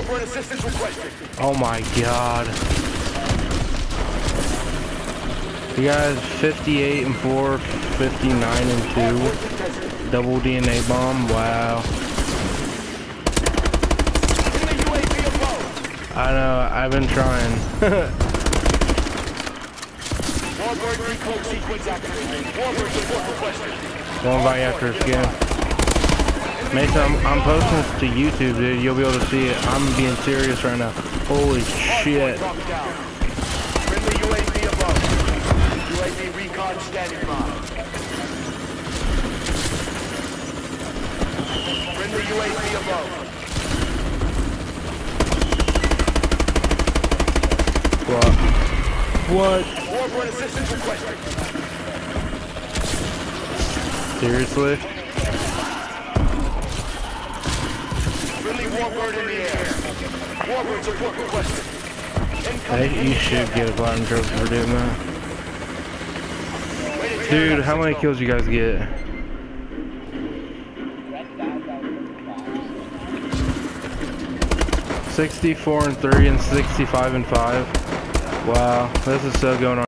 Airborne assistance requested. Oh my god. You guys, 58 and 4, 59 and 2. Double DNA bomb, wow. I know, I've been trying. Going by after his skin. Mason, I'm posting this to YouTube, dude. You'll be able to see it. I'm being serious right now. Holy shit. Standing by. Friendly UAV above. What? Warborne assistance requested. Seriously? Friendly Warbird in the air. Warbird support requested. Hey, you should get a platinum trophy for doing that. Dude, how many kills you guys get? /3 and 65 and 5. Wow, this is so going on.